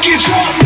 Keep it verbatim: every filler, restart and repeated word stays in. fucking drunk.